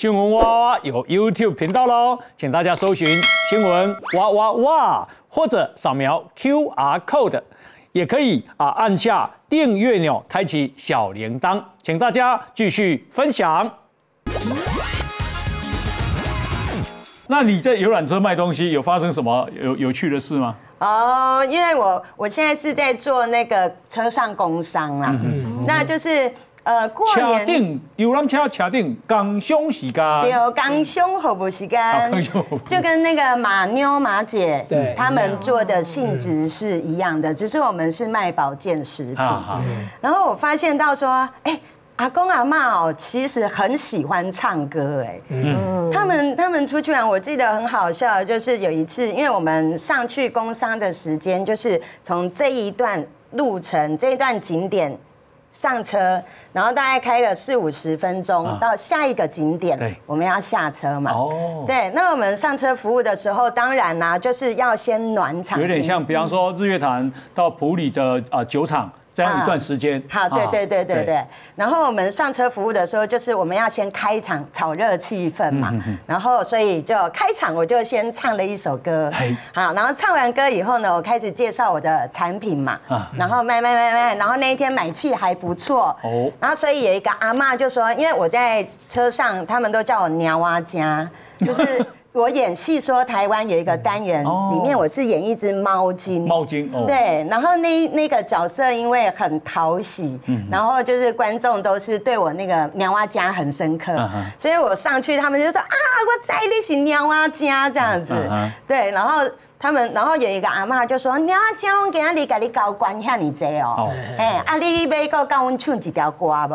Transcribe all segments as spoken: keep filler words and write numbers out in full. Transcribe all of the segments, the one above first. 新闻哇哇哇有 YouTube 频道喽，请大家搜寻新闻哇哇哇，或者扫描 Q R Code， 也可以啊按下订阅钮，开启小铃铛，请大家继续分享。那你在游览车卖东西，有发生什么有有趣的事吗？ 哦， oh, 因为我我现在是在做那个车上工商啦，嗯、那就是呃过年。车顶游览车车顶工商时间。对，工商服务时间。工商服务。就跟那个马妞马姐他们做的性质是一样的，嗯、只是我们是卖保健食品。啊嗯、然后我发现到说，哎、欸。 阿公阿嬤哦，其实很喜欢唱歌哎。嗯，他们他们出去玩，我记得很好笑，就是有一次，因为我们上去工商的时间，就是从这一段路程、这一段景点上车，然后大概开了四五十分钟，啊、到下一个景点，我们要下车嘛。哦，对，那我们上车服务的时候，当然啦、啊，就是要先暖场，有点像，比方说日月潭到埔里的啊酒厂。 这样一段时间，好，对对对对对。然后我们上车服务的时候，就是我们要先开场炒热气氛嘛。然后所以就开场我就先唱了一首歌，好，然后唱完歌以后呢，我开始介绍我的产品嘛。然后卖卖卖卖，然后那一天买气还不错。哦。然后所以有一个阿嬷就说，因为我在车上，他们都叫我娘啊家，就是。 我演戏说台湾有一个单元，里面我是演一只猫精。猫精，对。然后那那个角色因为很讨喜，然后就是观众都是对我那个喵啊家很深刻，所以我上去他们就说啊，我在你是喵啊家这样子，对。然后他们，然后有一个阿嬤就说喵啊家，我今日给你搞关遐尼济哦，哎，啊你要搁教我唱一条歌无？啊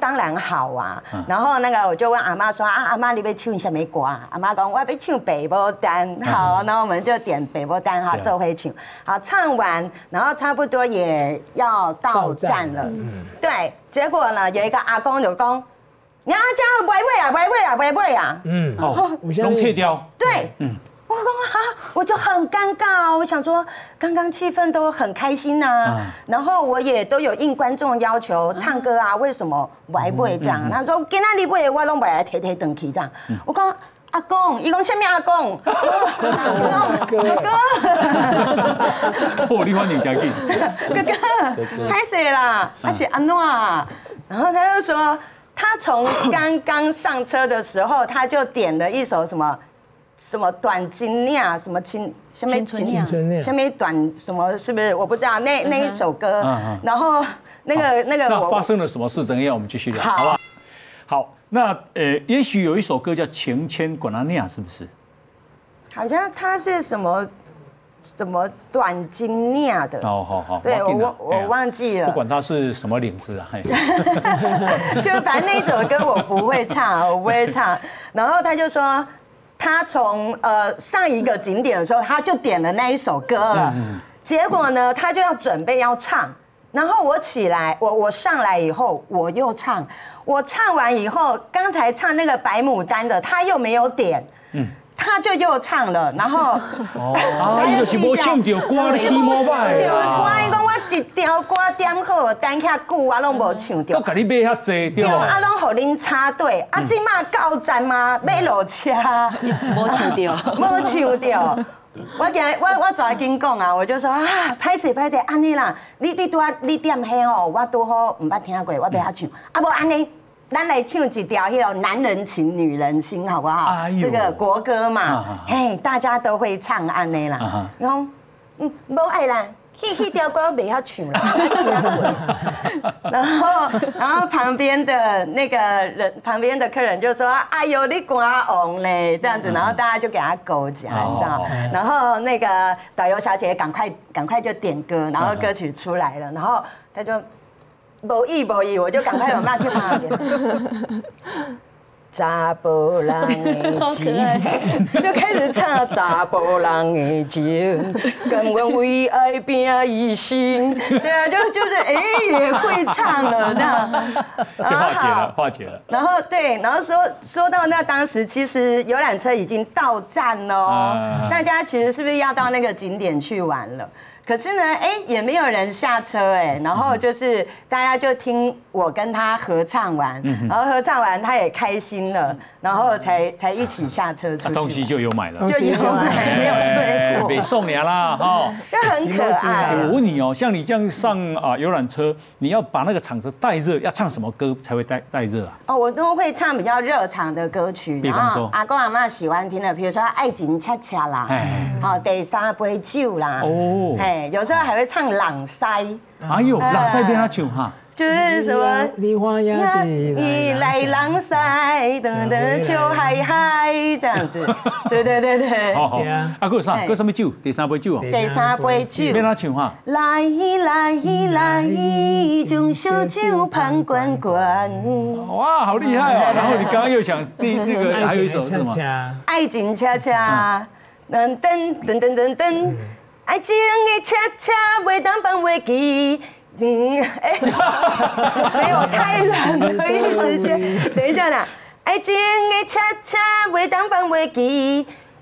当然好啊。然后那个我就问阿嬤说啊阿嬤你要唱什么歌？阿嬤讲我。 唱北波丹，好，然后我们就点北波丹哈，奏回曲，好，唱完，然后差不多也要到站了，对，结果呢，有一个阿公就讲，你要叫喂喂啊，喂喂啊，喂喂啊，嗯，哦，龙退掉，对，嗯，我讲啊，我就很尴尬，我想说，刚刚气氛都很开心呐，然后我也都有应观众要求唱歌啊，为什么喂喂这样？他说，今仔日喂我拢袂来提提长去这样，我讲。 阿公，伊讲什么阿公？阿公，哥哥，哦，你反应真紧。哥哥，太水啦，而且安怎啊？然后他就说，他从刚刚上车的时候，他就点了一首什么什么短金链啊，什么青什么青春链，什么短什么是不是？我不知道那那一首歌。然后那个那个，那发生了什么事？等一下我们继续聊，好不好？好。 那呃，也许有一首歌叫《情牵管阿娘》，是不是？好像它是什么什么短金链的。哦，好好。对，我我忘记了。不管它是什么领子啊，就反正那首歌我不会唱，我不会唱。然后他就说，他从呃上一个景点的时候，他就点了那一首歌了。结果呢，他就要准备要唱，然后我起来，我我上来以后，我又唱。 我唱完以后，刚才唱那个白牡丹的，他又没有点，嗯，他就又唱了，然后，哦，他就是无唱到歌，你莫拜啦。我讲我一条歌点好，等遐久我拢无唱到。我甲你买遐济对嘛？啊，拢互恁插队，啊，即马到站嘛，买落车，无唱到，无唱到。 我今我我昨天讲啊，我就说啊，歹势歹势，安尼啦，你你拄啊你点迄吼，我拄好唔捌听过，我袂晓唱，啊无安尼，咱来唱一条迄个男人情女人心，好不好？哎、这个国歌嘛，嘿、啊，大家都会唱安尼啦。然后、啊，嗯，无爱啦，迄迄条歌袂晓唱啦。然后然后旁边的那个人，旁边的客人就说：“哎呦，你瓜红嘞！”这样子，然后大家就给他勾夹，你知道？然后那个导游小姐赶快赶快就点歌，然后歌曲出来了，然后他就无意无意，我就赶快有慢去骂姐。查甫人的情，就开始唱查甫人的情，甘愿为爱拼一生。对啊，就就是哎、欸，也会唱了这样。化解了，化解了。然后对，然后说说到那当时，其实游览车已经到站了、喔，啊、大家其实是不是要到那个景点去玩了？可是呢，哎，也没有人下车哎，然后就是大家就听我跟他合唱完，然后合唱完他也开心了，然后才才一起下车出去。东西就有买了，就有买，没有退过。北宋娘啦，哈，就很可爱。我问你哦，像你这样上啊游览车，你要把那个场子带热，要唱什么歌才会带带热啊？哦，我都会唱比较热场的歌曲，比方说阿公阿嬤喜欢听的，比如说《爱情恰恰》啦，好，第三杯酒啦，哦。有时候还会唱朗塞，哎呦，朗塞变他唱哈，就是什么梨花呀，你来朗塞，等等秋嗨嗨这样子，对对对对。好好，啊，歌啥？歌什么酒？第三杯酒啊。第三杯酒。变他唱哈。来来来，将小酒旁观观。哇，好厉害哦！然后你刚刚又想第那个还有一首是什么？爱情恰恰，噔噔噔噔噔噔。爱情的恰恰袂当放袂记，嗯，哎，没有太冷的一时间，等一下啦。爱情的恰恰袂当放袂记，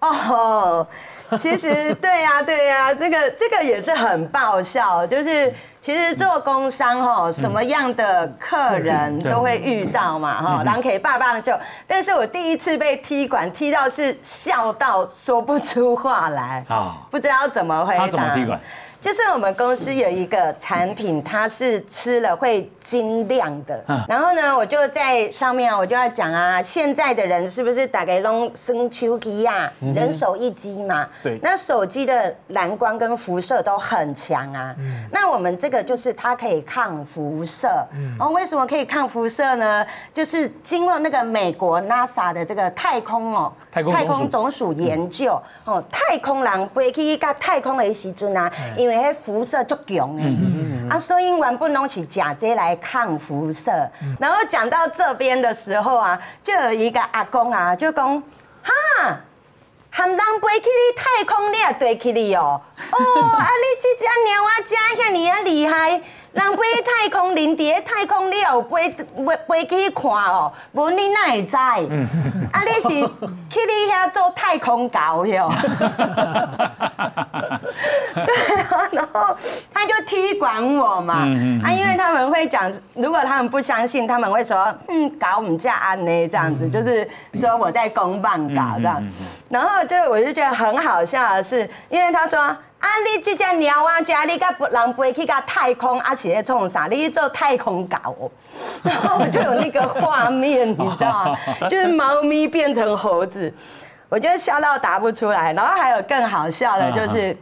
哦。其实对呀、啊，对呀、啊，这个这个也是很爆笑，就是其实做工商吼，什么样的客人都会遇到嘛哈，狼可以爸爸就，但是我第一次被踢馆踢到是笑到说不出话来啊，不知道怎么回答。他怎么踢馆？就是我们公司有一个产品，它是吃了会晶亮的。然后呢，我就在上面啊，我就要讲啊，现在的人是不是打开弄生手机呀，人手一机嘛？对。那手机的蓝光跟辐射都很强啊。嗯。那我们这个就是它可以抗辐射。嗯。哦，为什么可以抗辐射呢？就是经过那个美国 NASA 的这个太空哦，太空总署研究哦，太空人飞去到太空的时阵啊，因为因为辐射足强诶，啊，所以原本拢是假借来抗辐射。然后讲到这边的时候啊，就有一个阿公啊，就讲：哈，含人飞去你太空，你也对去你哦。哦，啊，你这只鸟啊，只遐尼啊厉害，人飞太空，人伫个太空，你有飞飞飞去看哦，无你哪会知？啊，你是去你遐做太空狗哟。对啊，然后他就踢馆我嘛，啊，因为他们会讲，如果他们不相信，他们会说，嗯，搞我们家安呢这样子，就是说我在公办搞这样，然后就我就觉得很好笑的是，因为他说，啊，你这只鸟啊，家你甲人飞去甲太空，啊是咧创啥？你做太空搞，然后我就有那个画面，你知道吗？就是猫咪变成猴子，我就笑到答不出来，然后还有更好笑的就是。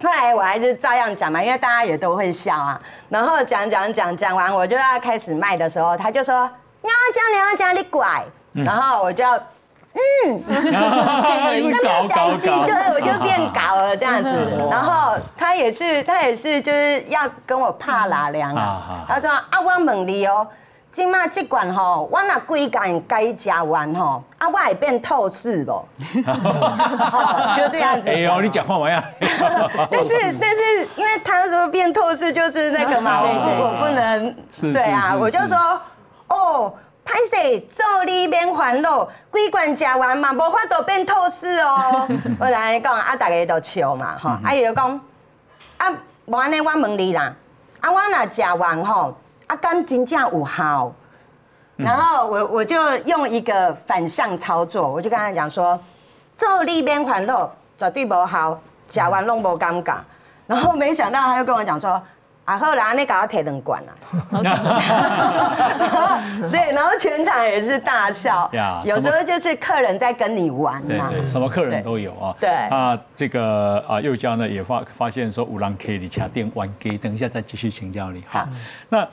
后来我还是照样讲嘛，因为大家也都会笑啊。然后讲讲讲讲完，我就要开始卖的时候，他就说：“你要讲，你要讲，你拐。”然后我就要，嗯，哎，你这边搞基，对，我就变搞了这样子。然后他也是，他也是就是要跟我怕拉凉啊。他说：“啊，我问你哦，今嘛这罐吼，我那规罐该吃完吼，啊，我会变透视咯。”就这样子。哎呦，你讲话玩呀！但是但是，因为他说变透视就是那个嘛，我不能，对啊，我就说哦，拍摄做你免烦恼，规罐吃完嘛，无法度变透视哦。我来讲啊，大家都笑嘛，哈，啊伊就讲啊，无安尼我问你啦，啊我那吃完吼。啊，干真正有效，然后我我就用一个反向操作，我就跟他讲说，做里边环肉绝对无效，吃完拢无感觉。然后没想到他就跟我讲说，啊好啦，你给我提两罐啦。对，然后全场也是大笑。有时候就是客人在跟你玩嘛。对，什么客人都有啊。对。啊，这个啊，幼教呢也发发现说，有人客你卡电玩给，等一下再继续请教你哈。那。